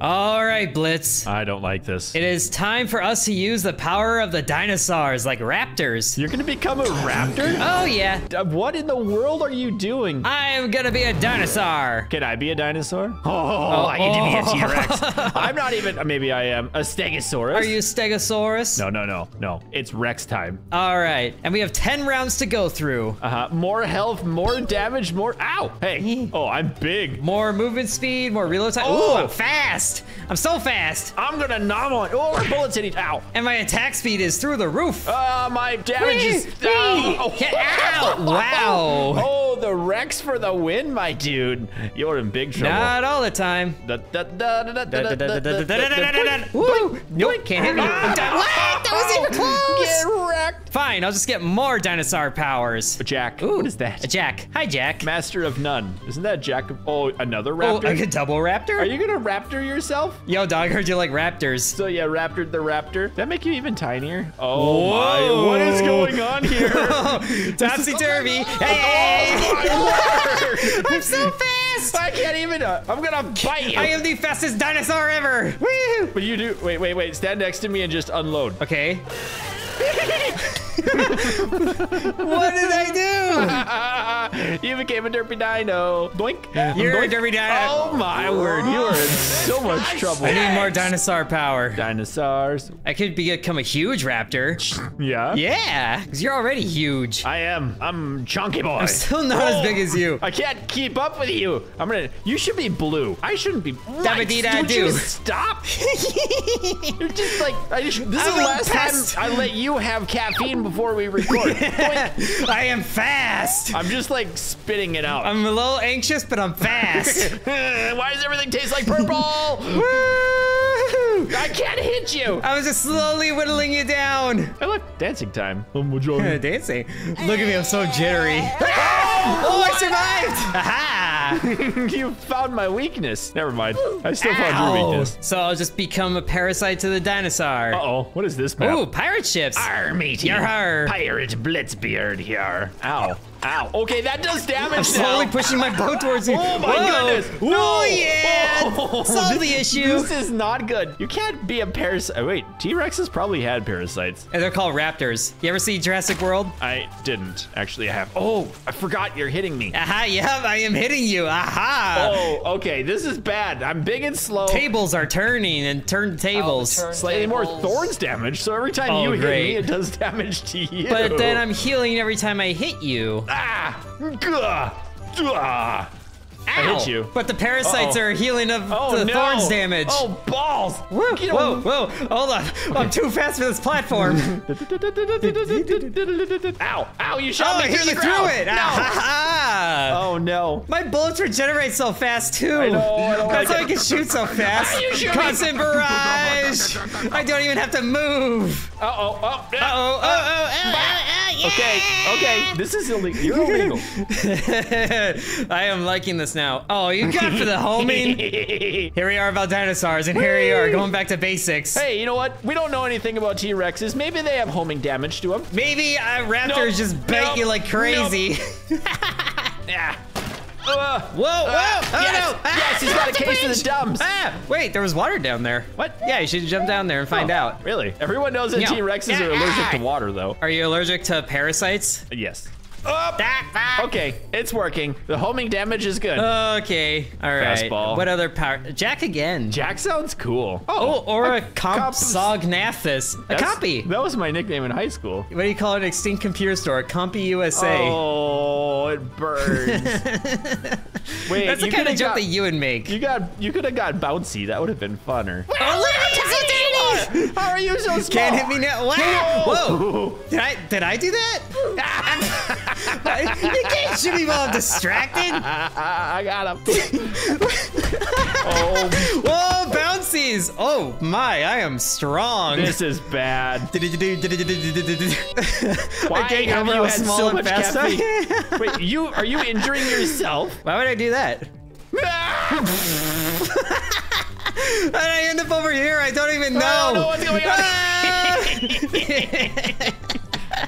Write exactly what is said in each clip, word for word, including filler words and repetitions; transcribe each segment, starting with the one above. All right, Blitz. I don't like this. It is time for us to use the power of the dinosaurs, like raptors. You're gonna become a raptor? Oh, yeah. What in the world are you doing? I'm gonna be a dinosaur. Can I be a dinosaur? Oh, oh I need oh. to be a T-Rex. I'm not even, maybe I am a stegosaurus. Are you stegosaurus? No, no, no, no. It's Rex time. All right, and we have ten rounds to go through. Uh-huh, more health, more damage, more, ow, hey. Oh, I'm big. More movement speed, more reload time. Oh, ooh, I'm fast. I'm so fast. I'm gonna nom on. Oh, our bullets hit each. Ow. And my attack speed is through the roof. Uh, my damage wee, is. Wee. Oh. Get out. Wow. Oh, the Rex for the win, my dude. You're in big trouble. Not all the time. Woo. Nope, can't hit me. Ah. What? That was even close. Get wrecked. Fine, I'll just get more dinosaur powers. A jack. Ooh. What is that? A jack. Hi, Jack. Master of none. Isn't that Jack? Oh, another raptor? Oh, like a double raptor? Are you gonna raptor your yourself? Yo, dog, heard you like raptors. So yeah, raptored the raptor. Did that make you even tinier? Oh, whoa. My, what is going on here? Topsy-turvy. Oh, hey! Oh, I'm so fast! I can't even, uh, I'm gonna bite you. I am the fastest dinosaur ever. Woo! But you do, wait, wait, wait, stand next to me and just unload. Okay. What did I do? You became a derpy dino. Boink. Yeah, You're boink. a derpy dino. Oh my oh, word, you are in so much trouble. I need more dinosaur power. Dinosaurs. I could become a huge raptor. Yeah? Yeah, because you're already huge. I am. I'm chunky boy. I'm still not oh, as big as you. I can't keep up with you. I'm gonna, you should be blue. I shouldn't be white. Don't you stop. You're just like, I just, this I'm is the last pest. time I let you have caffeine before we record. I am fast. I'm just like spitting it out. I'm a little anxious, but I'm fast. Why does everything taste like purple? I can't hit you. I was just slowly whittling you down. Oh, look, dancing time. I'm dancing. Look at me, I'm so jittery. Oh, oh I survived. Aha. You found my weakness. Never mind. I still Ow. found your weakness. So I'll just become a parasite to the dinosaur. Uh-oh, what is this map? Ooh, pirate ships. Army team. Pirate Blitzbeard here. Ow. Ow. Okay, that does damage. I'm slowly now. pushing my boat towards you. Oh my Whoa. goodness. Whoa. Oh yeah. Whoa. Solve the issue. This is not good. You can't be a parasite. Oh, wait, T-Rexes probably had parasites. And they're called raptors. You ever see Jurassic World? I didn't. Actually, I have. Oh, I forgot you're hitting me. Aha, yeah, I am hitting you. Aha. Oh, okay, this is bad. I'm big and slow. Tables are turning and turn tables. Oh, turn Slightly tables. more thorns damage, so every time oh, you great. hit me, it does damage to you. But then I'm healing every time I hit you. Ah! Gah! Gah! I hit you. But the parasites Uh-oh. are healing of oh, the no. thorns damage. Oh, balls. Whoa, whoa, whoa. Hold on. Okay. I'm too fast for this platform. Ow. Ow, you shot oh, me through the ground. through it. No. Oh, no. My bullets regenerate so fast, too. I know, I know, That's I why I can shoot so fast. Constant barrage. I don't even have to move. Uh-oh. Uh-oh. Uh-oh. Uh-oh. Okay. Okay. This is illegal. You're illegal. I am liking this now. Now. Oh, you got for the homing. Here we are about dinosaurs, and here we are going back to basics. Hey, you know what? We don't know anything about T-Rexes. Maybe they have homing damage to them. Maybe uh, raptors nope. just bite nope. you like crazy. Nope. Yeah. Uh, whoa, uh, whoa, oh yes, no. Ah, yes, he's got a case of the dumps. Ah, wait, there was water down there. What? Yeah, you should jump down there and find oh, out. Really? Everyone knows that no. T-Rexes yeah, are allergic ah. to water, though. Are you allergic to parasites? Yes. Up. Okay, it's working. The homing damage is good. Okay, all right. Fastball. What other power? Jack again. Jack sounds cool. Oh, oh or a, a Compsognathus. A Compy. That was my nickname in high school. What do you call an extinct computer store? Compy U S A. Oh, it burns. Wait, that's the kind of jump that you would make. You got, you could have got bouncy. That would have been funner. Oh, look, how are you so small? Can't hit me now. Wow. Whoa. Did I, did I do that? You can't shoot me while I'm distracted. I got him. Oh. Whoa, bouncies. Oh my, I am strong. This is bad. Why I have you had so much caffeine? Wait, you, are you injuring yourself? Why would I do that? And I end up over here. I don't even know. I don't know what's going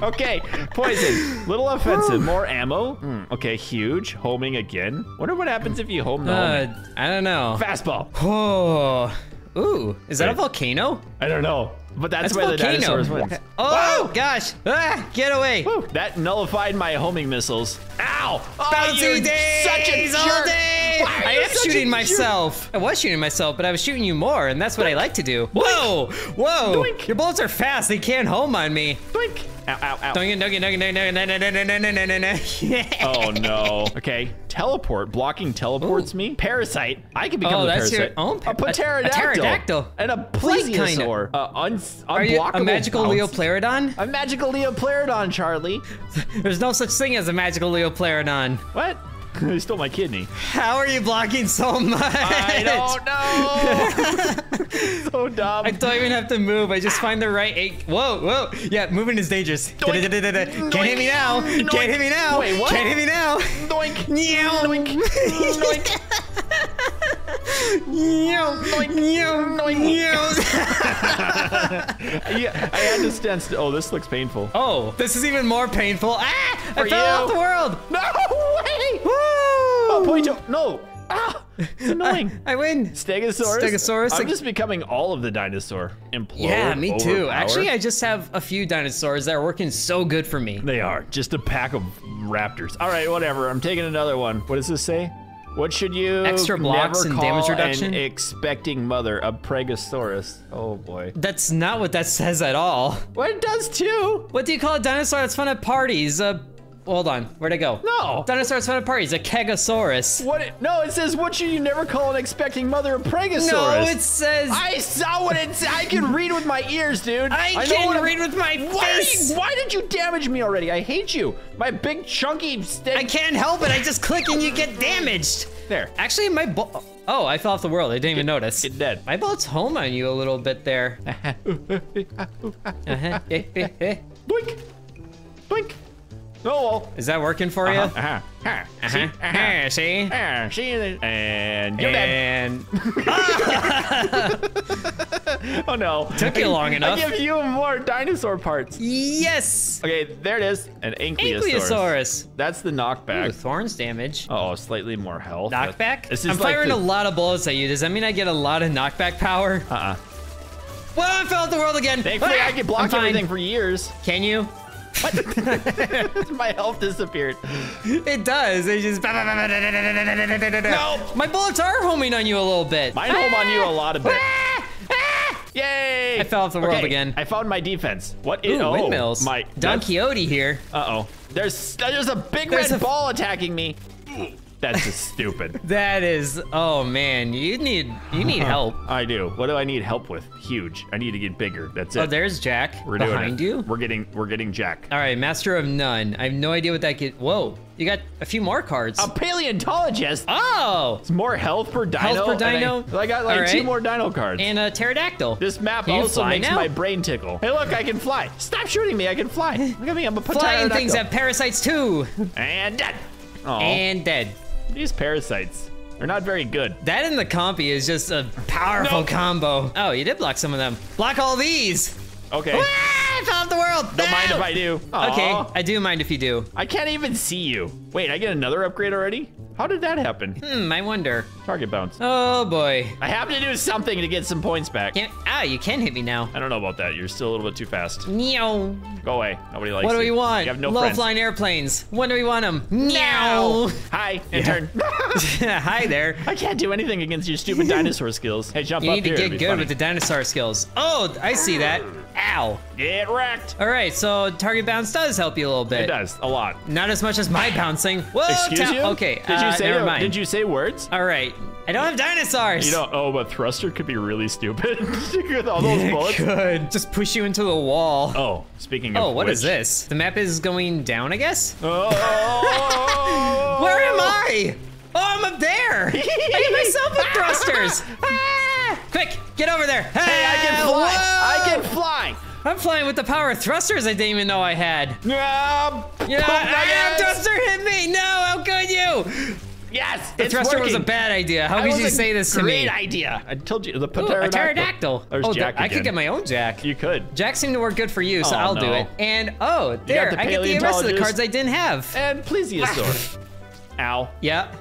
on. Okay, poison. Little offensive. More ammo. Mm. Okay, huge. Homing again. Wonder what happens if you home the uh, I don't know. Fastball. Oh. Ooh, is that Wait. a volcano? I don't know, but that's, that's where volcano. the dinosaurs went. Oh, Whoa. gosh. Ah, get away. Woo. That nullified my homing missiles. Ow. Oh, Bouncy you're days such a jerk. all day. I am shooting myself. Jerk? I was shooting myself, but I was shooting you more, and that's what Doink. I like to do. Whoa. Doink. Whoa. Doink. Your bullets are fast. They can't home on me. Doink. Ow, ow, ow. Oh no. Okay. Teleport. Blocking teleports Ooh. me. Parasite. I can become oh, a that's parasite. Your own par a, a pterodactyl. And a plesiosaur. Uh, un unblockable Are you a magical bounce. Leoplerodon? A magical Leoplerodon, Charlie. There's no such thing as a magical Leoplerodon. What? They stole my kidney. How are you blocking so much? I don't know. So dumb. I don't even have to move. I just find the right eight. Whoa, whoa. Yeah, moving is dangerous. Doink. Doink. Can't hit me now. Doink. Can't hit me now. Wait, what? Can't hit me now. Doink. Doink. Doink. Yeah, I had to stand still. Oh, this looks painful. Oh, this is even more painful. Ah! For I fell you. off the world. No way. Woo. Oh, point to, no. Ah, it's annoying. I, I win. Stegosaurus. Stegosaurus. I'm just becoming all of the dinosaur. Implode, yeah, me too. Overpower. Actually, I just have a few dinosaurs that are working so good for me. They are. Just a pack of raptors. All right, whatever. I'm taking another one. What does this say? What should you Extra blocks never and call damage reduction? An expecting mother, a Plesiosaurus? Oh boy. That's not what that says at all. Well, it does too. What do you call a dinosaur that's fun at parties? Uh, hold on, where'd I go? No. Dinosaur that's fun at parties, a Kegosaurus. What? It, no, it says, what should you never call an expecting mother, a Plesiosaurus? No, it says. I saw what it said. I can read with my ears, dude. I, I can read I'm, with my face. Why, why did you damage me already? I hate you. My big chunky stick. I can't help it. I just click and you get damaged. There. Actually, my ball. Oh, I fell off the world. I didn't get, even notice. Get dead. My ball's home on you a little bit there. Uh-huh. Boink. Boink. Oh, well. Is that working for uh-huh, you? Uh-huh. Uh-huh. See? Uh-huh. See? Uh-huh. See? And you're and... dead. Oh, no. Took you long I, enough. I give you more dinosaur parts. Yes. Okay, there it is. An ankylosaurus. Ankylosaurus. That's the knockback. Ooh, thorns damage. Uh oh, slightly more health. Knockback? This is I'm like firing the... a lot of bullets at you. Does that mean I get a lot of knockback power? Uh-uh. Well, I fell out the world again. Thankfully, ah! I could block everything for years. Can you? What? My health disappeared. It does. It just. No, my bullets are homing on you a little bit. Mine ah! home on you a lot of bit. Ah! Ah! Yay! I fell off the world okay. again. I found my defense. What is? Ooh, oh, windmills. My Don Quixote here. Uh oh. There's there's a big there's red a... ball attacking me. That's just stupid. That is. Oh man, you need you need help. I do. What do I need help with? Huge. I need to get bigger. That's it. Oh, there's Jack. We're behind doing it. you. We're getting we're getting Jack. All right, master of none. I have no idea what that could. Whoa, you got a few more cards. A paleontologist. Oh, it's more health per dino. Health per dino. I, I got like right. two more dino cards. And a pterodactyl. This map can also makes now? my brain tickle. Hey, look, I can fly. Stop shooting me. I can fly. Look at me. I'm a pterodactyl. Flying things have parasites too. And dead. Oh. And dead. These parasites are not very good. That in the compy is just a powerful no. combo. Oh, you did block some of them. Block all these. Okay. Ah, I found the world. Don't no. mind if I do. Aww. Okay, I do mind if you do. I can't even see you. Wait, I get another upgrade already? How did that happen? Hmm, I wonder. Target bounce. Oh boy. I have to do something to get some points back. Can't, ah, you can hit me now. I don't know about that. You're still a little bit too fast. Meow. Go away. Nobody likes you. What do we you. want? You have no Low friends. flying airplanes. When do we want them? Meow. Hi, intern. Yeah. Hi there. I can't do anything against your stupid dinosaur skills. Hey, jump you up here. You need to get good funny. with the dinosaur skills. Oh, I see that. Ow. Get wrecked. All right, so target bounce does help you a little bit. It does, a lot. Not as much as my bouncing. Whoa, Excuse you? Okay, did uh, you say never mind. Did you say words? All right. I don't have dinosaurs. You don't. Oh, but thruster could be really stupid. With all those yeah, bullets. It could. Just push you into the wall. Oh, speaking of Oh, what which, is this? The map is going down, I guess? Oh. Where am I? Oh, I'm up there. I get myself with thrusters. Quick, get over there. Hey, I can fly. Whoa. I can fly. I'm flying with the power of thrusters I didn't even know I had. Yeah, yeah, ah, thruster hit me. No, how could you? Yes! The thruster working. was a bad idea. How could you say this to me? Great idea. I told you. The pterodactyl. Ooh, a pterodactyl. There's oh, Jack the, I could get my own Jack. You could. Jack seemed to work good for you, so oh, I'll no. do it. And oh, there. The I get the rest of the cards I didn't have. And plesiosaur. Ow. Yep.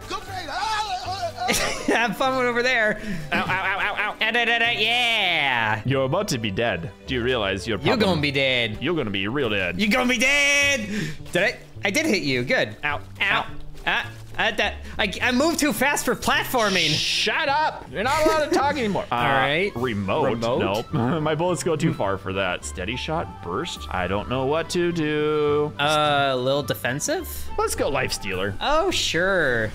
Have fun one over there. Ow, ow, ow, ow, ow. Da, da, da, da. Yeah. You're about to be dead. Do you realize you're probably- You're gonna be dead. You're gonna be real dead. You're gonna be dead. Did I? I did hit you. Good. Ow, ow. Ah. I, that, I, I moved too fast for platforming. Shut up. You're not allowed to talk anymore. All uh, right. Remote. Remote? Nope. My bullets go too far for that. Steady shot burst. I don't know what to do. Uh, a little defensive? Let's go lifestealer. Oh, sure.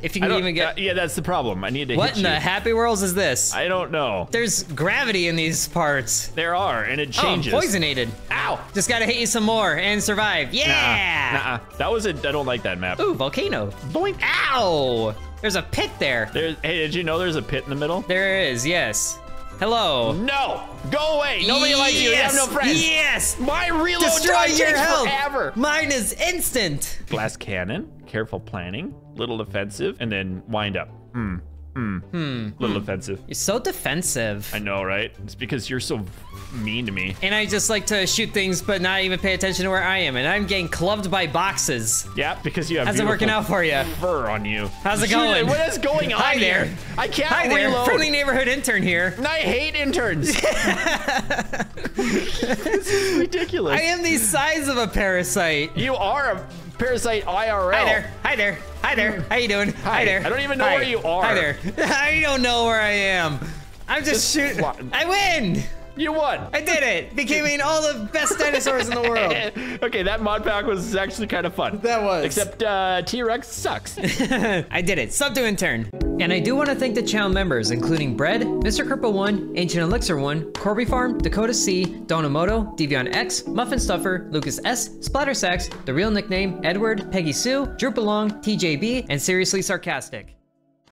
If you can even get- uh, yeah, that's the problem. I need to What hit in you. the happy worlds is this? I don't know. There's gravity in these parts. There are, and it changes. Oh, poisonated. Ow! Just gotta hit you some more and survive. Yeah! Nuh-uh. Nuh-uh. That was a- I don't like that map. Ooh, volcano. Boink. Ow! There's a pit there. There's, hey, did you know there's a pit in the middle? There is, yes. Hello. No! Go away! Nobody yes. likes you. You have no friends. Yes! My reload Destroy your health. forever. Mine is instant. Blast cannon. Careful planning. Little defensive, and then wind up. Mm, mm, hmm. Little hmm. offensive. You're so defensive. I know, right? It's because you're so mean to me. And I just like to shoot things, but not even pay attention to where I am. And I'm getting clubbed by boxes. Yeah, because you have. How's it working out for you? Fur on you. How's it going? Dude, what is going on Hi there. Here? I can't Hi there. reload. Friendly neighborhood intern here. And I hate interns. This is ridiculous. I am the size of a parasite. You are a. Parasite I R L. Hi there. Hi there. Hi there. How you doing? Hi, Hi there. I don't even know Hi. where you are. Hi there. I don't know where I am. I'm just, just shooting. I win. You won. I did it. Becoming all the best dinosaurs in the world. Okay, that mod pack was actually kind of fun. That was. Except uh, T-Rex sucks. I did it. Sub to intern. And I do want to thank the channel members, including Bread, Mister Cripple one, Ancient Elixir one, Corby Farm, Dakota C, Donamoto, Devion X, Muffin Stuffer, Lucas S, Splatter Sacks, The Real Nickname, Edward, Peggy Sue, Drew Belong, T J B, and Seriously Sarcastic.